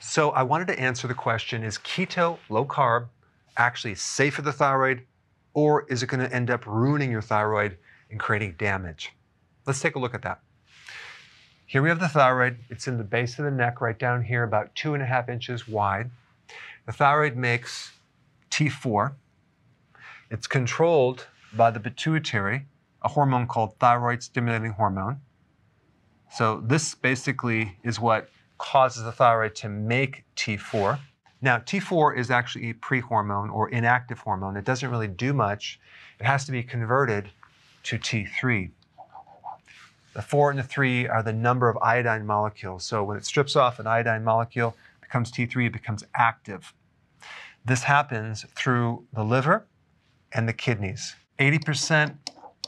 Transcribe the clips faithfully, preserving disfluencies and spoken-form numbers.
So I wanted to answer the question, is keto, low carb, actually safe for the thyroid, or is it going to end up ruining your thyroid and creating damage? Let's take a look at that. Here we have the thyroid. It's in the base of the neck right down here, about two and a half inches wide. The thyroid makes T four. It's controlled by the pituitary, a hormone called thyroid stimulating hormone. So this basically is what causes the thyroid to make T four. Now, T four is actually a pre-hormone or inactive hormone. It doesn't really do much. It has to be converted to T three. The four and the three are the number of iodine molecules. So when it strips off an iodine molecule, it becomes T three, it becomes active. This happens through the liver and the kidneys. eighty percent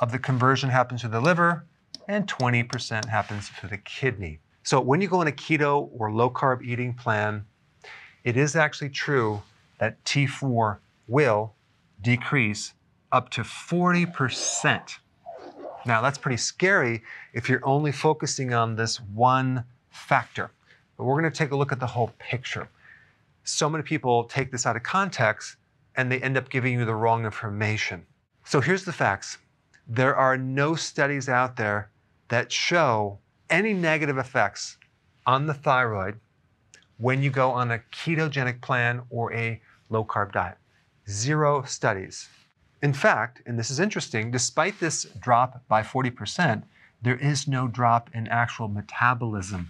of the conversion happens to the liver and twenty percent happens to the kidney. So when you go on a keto or low carb eating plan, it is actually true that T four will decrease up to forty percent. Now that's pretty scary if you're only focusing on this one factor, but we're gonna take a look at the whole picture. So many people take this out of context and they end up giving you the wrong information. So here's the facts. There are no studies out there that show any negative effects on the thyroid when you go on a ketogenic plan or a low-carb diet. Zero studies. In fact, and this is interesting, despite this drop by forty percent, there is no drop in actual metabolism.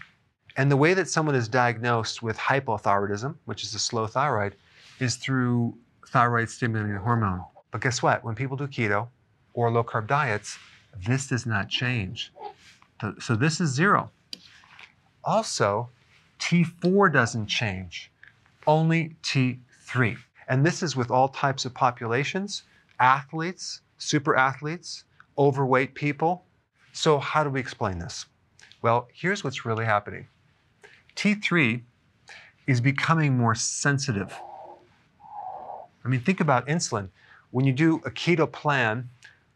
And the way that someone is diagnosed with hypothyroidism, which is a slow thyroid, is through thyroid-stimulating hormone. But guess what? When people do keto or low-carb diets, this does not change. So this is zero. Also, T four doesn't change, only T three. And this is with all types of populations, athletes, super athletes, overweight people. So how do we explain this? Well, here's what's really happening. T three is becoming more sensitive. I mean, think about insulin. When you do a keto plan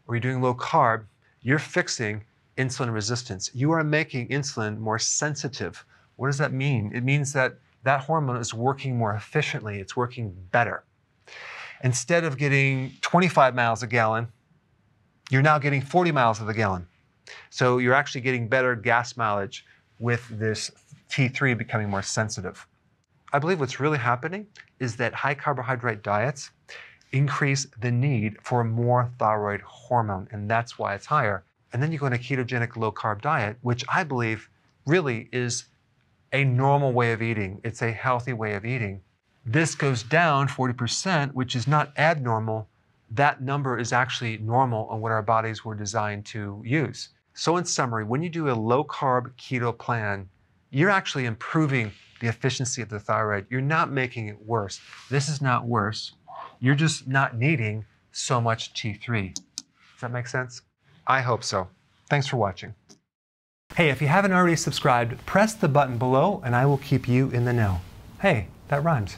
or you're doing low carb, you're fixing insulin resistance. You are making insulin more sensitive. What does that mean? It means that that hormone is working more efficiently. It's working better. Instead of getting twenty-five miles a gallon, you're now getting forty miles of the gallon. So you're actually getting better gas mileage with this T three becoming more sensitive. I believe what's really happening is that high carbohydrate diets increase the need for more thyroid hormone, and that's why it's higher. And then you go on a ketogenic low carb diet, which I believe really is a normal way of eating. It's a healthy way of eating. This goes down forty percent, which is not abnormal. That number is actually normal on what our bodies were designed to use. So in summary, when you do a low carb keto plan, you're actually improving the efficiency of the thyroid. You're not making it worse. This is not worse. You're just not needing so much T three. Does that make sense? I hope so. Thanks for watching. Hey, if you haven't already subscribed, press the button below and I will keep you in the know. Hey, that rhymes.